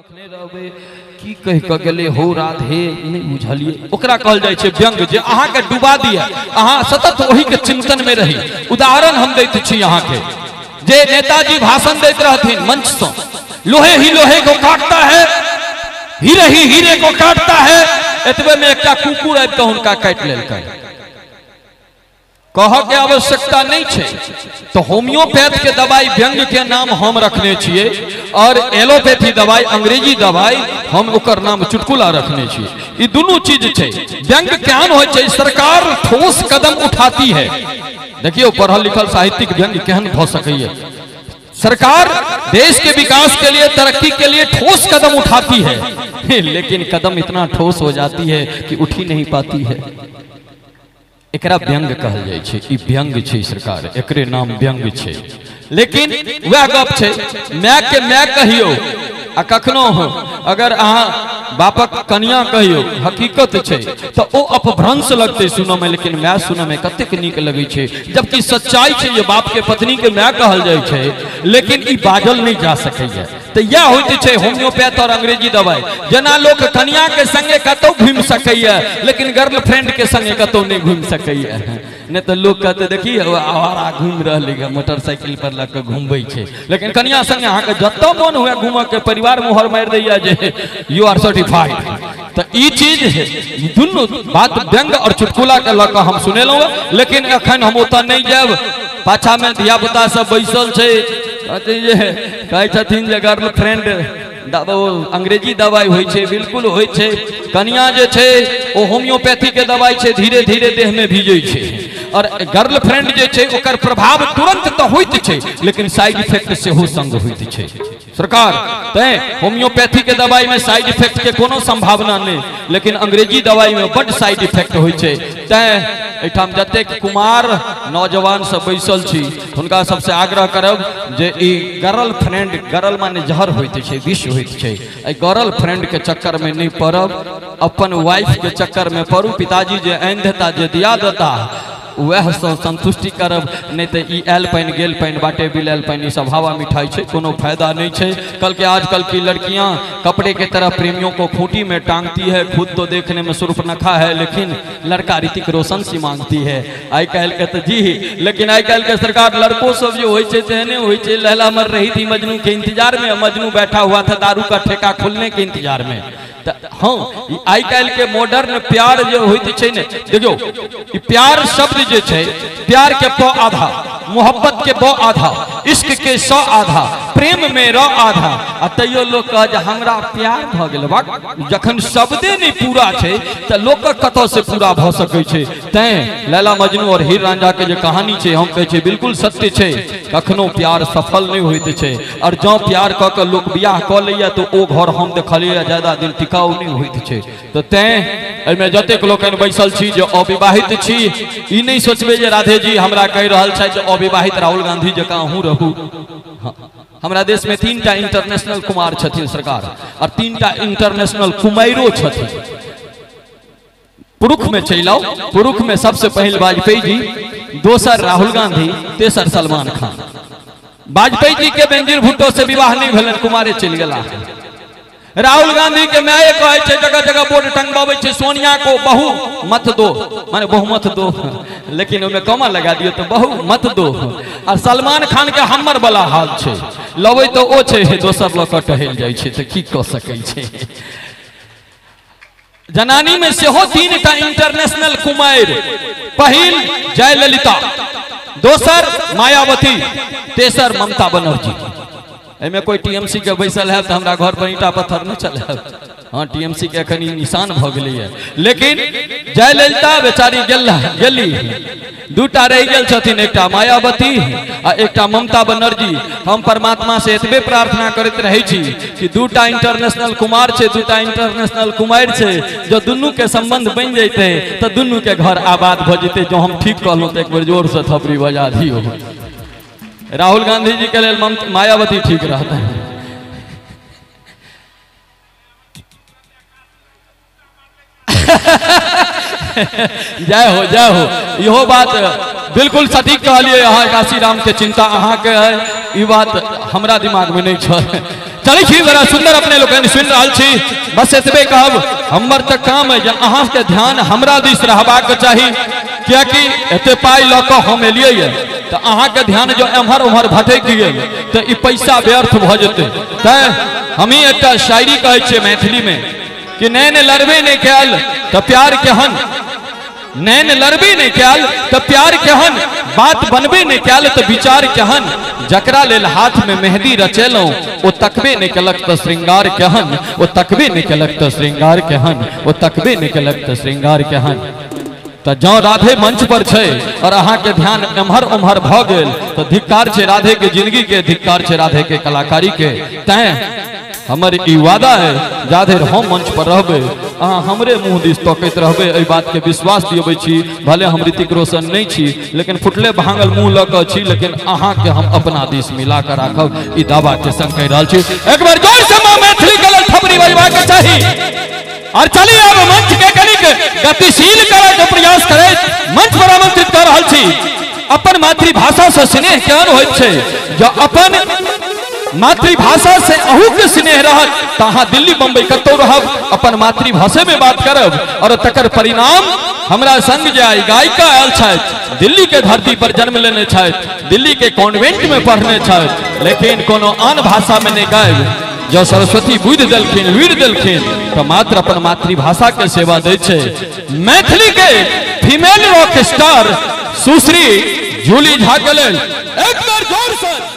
रखने रहबे की कह के गेले हो राधे नै बुझलिए ओकरा कहल जाय छै व्यंग जे अहा के डुबा दिया अहा सतत ओही के चिंतन में रही। उदाहरण हम दैत छी अहा के जे नेताजी भाषण दैत रहथिन मंच से, लोहे ही लोहे को काटता है, हीरे ही हीरे को काटता है। एतबे में एकटा कुकुर आबि के हुनका काटि लेलकै। कह के आवश्यकता नहीं है तो होम्योपैथ के दवाई व्यंग के नाम हम रखने छिए और एलोपैथी दवाई अंग्रेजी दवाई हम उकर नाम चुटकुला रखने छिए। दोनों चीज है व्यंग केहन हो। सरकार ठोस कदम उठाती है, देखियो पढ़ल लिखल साहित्यिक व्यंग केहन हो सके। सरकार देश के विकास के लिए तरक्की के लिए ठोस कदम उठाती है, लेकिन कदम इतना ठोस हो जाती है कि उठ ही नहीं पाती है। एकरा व्यंग कहल जाय छै। ई व्यंग छै, सरकार एकरे नाम व्यंग छै। लेकिन वह गप छै माय के माय कहियो आ कखनो अगर अहाँ बापक कनिया कहियो, हकीकत छै तो ओ अपभ्रंश लगते सुनय में, लेकिन माय सुनय में कतेक नीक लगे छै। जबकि सच्चाई छै जे बाप के पत्नी के माय कहल जाय छै, लेकिन ई बाजल नहीं जा सकैया। तो यह होइत है होम्योपैथ और अंग्रेजी दवाई। जना लोग कनिया के संगे कतहु घूमि सकैया, लेकिन गर्लफ्रेंड के संगे कतहु नहीं घूमि सकैया। नहीं तो लोग कहते देखिए आवारा घूमि रही है, मोटरसाइकिल पर लग के घूमबे छै, लेकिन कनिया संगे अहाँके जतय मोन हुए घूमय के, परिवार मोहर मारि दैया जे यू आर सर्टिफाइड। तो ई चीज है, दुनू बात व्यंग और चुटकुला के लऽ कऽ हम सुनेलहुँ। लेकिन अखन हम ओतऽ नहीं जायब। पाछा में धिया पुता सब बैसल छै, कहे गर्लफ्रेंड अंग्रेजी दवाई होइ छै, बिल्कुल होइ छै। कनिया जे छै ओ होम्योपैथी के दवाई छै, धीरे धीरे देह में भिजै छै। और गर्लफ्रेंड जे छै ओकर प्रभाव तुरंत तो होइत छै, लेकिन साइड इफेक्ट सेहो संग होइत छै। सरकार तैं होम्योपैथी के दवाई में साइड इफेक्ट के कोनो संभावना नहीं, लेकिन अंग्रेजी दवाई में बड साइड इफेक्ट होइ छै। तैं एठाम जतेक कुमार नौजवान सब बैसल छी, हुनका सबसे आग्रह करब जे ई गर्लफ्रेंड, गर्ल माने जहर होइत छै, विष होइत छै। एहि गर्लफ्रेंड के चक्कर में नहीं पड़ब, अपन वाइफ के चक्कर में पड़ू। पिताजी जे आनि देता, जे दिया देता, वह संतुष्टि करब। नहीं तो ई आयल पानि गेल पानि बाटे बिलायल पानि, सब हवा मिठाई छै, कोनो फायदा नहीं छै। कल के आजकल की लड़कियां कपड़े के तरह प्रेमियों को खूंटी में टांगती है, खुद तो देखने में सुर्पनखा है, लेकिन लड़का ऋतिक रोशन सी मांगती है आई काल्हि के। तो जी, लेकिन आई काल्हि के सरकार लड़को सब जो होय छै तेहने होय छै। लैला मर रही थी मजनू के इंतजार में, मजनू बैठा हुआ था दारू का ठेका खुलने के इंतजार में। हाँ, आई काल्हि के मॉडर्न प्यार जो होइत छै ने, देखियो प्यार शब्द जे छै, प्यार के प आधा, मोहब्बत के ब आधा, इश्क के स आधा, प्रेम में र आधा। आ तैयो लोग कह जे हमरा प्यार भ गेल। बात जखन शब्दे नहीं पूरा छै त लोक कतौ से पूरा भ सकै छै। तैं लैला मजनू और हीर रांझा के जे कहानी छै, हम कहै छै बिल्कुल सत्य छै। कखनो प्यार सफल नहीं होइत छै, और जँ प्यार क के लोग बियाह क लैया तो ओ घर हम देखलियै ज्यादा दिन टिकाऊ नहीं होइत छै। तो तैं एहिमे जतेक लोकनि बैसल छी जे अविवाहित छी, ई नहीं सोचबे जे राधे जी हमरा कहि रहल छथि जे अविवाहित राहुल गांधी जकाँ अहूँ रहू। हमरा देश में 3टा इंटरनेशनल कुमार छथिन सरकार, और 3टा इंटरनेशनल कुमारियो छथिन। पुरुष में चलि आउ, पुरुष में सबसे पहिल वाजपेयी जी, दोसर राहुल गांधी, तेसर सलमान खान। वाजपेयी जी के बेनजीर भुट्टो से विवाह नहीं भेलन, कुमारे चलि गेला। राहुल गांधी के माय कहे जगह जगह बोर्ड टंगबाबे छै सोनिया को बहु मत दो, माने बहुमत दो, लेकिन ओमे कमा लगा दियो तो बहु मत दो। और सलमान खान के हमर वाला हाल छै, लवे तो ओ छै दोसर लक टहल जाय छै। तो की क सकै छै। जनानी में सेहो 3टा इंटरनेशनल कुमारि, पहिल जयललिता, दोसर मायावती, तेसर ममता बनर्जी। एहिमे कोई टीएमसी के बैसल है तो हमरा घर पर ईटा पत्थर न चल। हाँ, टीएमसी के अखन निशान भ गई है, लेकिन जयललिता बेचारी गेली। 2टा रहि गेल छथिन, एकटा मायावती आ एकटा ममता बनर्जी। हम परमात्मा से एतबे प्रार्थना करैत रहै छी कि 2टा इंटरनेशनल कुमार छै, 2टा इंटरनेशनल कुमारि छै, जो दुनू के संबंध बनि जैते तो दुनू के घर आबाद भ जेते। जो हम ठीक कहलहुँ तो एक बेर जोर से थपड़ी बजा दियौ। राहुल गांधी जी के लिए मायावती ठीक रहता है। जय हो इहो बात बिल्कुल सटीक कहलिए। यहाँ काशी राम के चिंता अहाँ के है, ये बात हमरा दिमाग में नहीं। चली बड़ा सुंदर अपने लोग सुन रहा बस एतबे कहब हमर तो काम है जो अहाँ के ध्यान हमरा दिस रहबाक चाही क्या कि एते पाई लऽ कऽ हम एलिए तो अहाँ के ध्यान जो एम्हर उम्हर भटक गए तो ई पैसा व्यर्थ भऽ जेतै। तैं हम ही एक शायरी कहै छियै मैथिली में कि नैन लड़बे नहीं कयल तो प्यार केहन, नैन लड़बे नहीं कयल तो प्यार केहन, बात बनबे नहीं कयल तो विचार केहन, जकरा लेल हाथ में मेहंदी रचेलौं ओ तकबे नहीं कलक तो श्रृंगार केहन, ओ तकबे नहीं कलक तो श्रृंगार केहन, ओ तकबे नहीं कलक तो श्रृंगार केहन। तो जँ राधे मंच पर छे और अहाँ के ध्यान एम्हर उम्हर भऽ गेल तो धिक्कार छे राधे के जिंदगी के, धिक्कार छे राधे के कलाकारी के। तैं हमारे ई वादा है जाधर हम मंच पर रहबे अहाँ हमरे मुँह दिस तकैत रहबे, एहि बात के विश्वास दियबै छी। भले हम ऋतिक रोशन नहीं छी लेकिन फुटले भांगल मुँह लऽ कऽ छी, लेकिन अहाँ के हम अपना दिस मिला के राखब, ई दावा के संग कहि रहल छी। एक बार जोर से मां मैथिली कलर थपड़ी बजबा के चाही और चली आब मंच के कनिक गतिशील करय के प्रयास करैत मंच पर आमंत्रित कर रहल छी। अपन मातृभाषा से स्नेह केहन होइत छै, जो अपन मातृभाषा से अहू के स्नेह रहत तो अहाँ दिल्ली बम्बई कतौ रहब अपन मातृभाषा में बात करब और तकर परिणाम हमरा संग जाय। गायिका आयल छथि, दिल्ली के धरती पर जन्म लेने छथि, दिल्ली के कॉन्वेंट में पढ़ने छथि, लेकिन कोनो आन भाषा में नहीं गायब। जो सरस्वती बुद्धि देलखिन वीर देलखिन तो मात्र अपन मातृभाषा के सेवा दै छै। मैथिली के फीमेल रॉक स्टार सुश्री जूली झा के लेल एक बार जोर से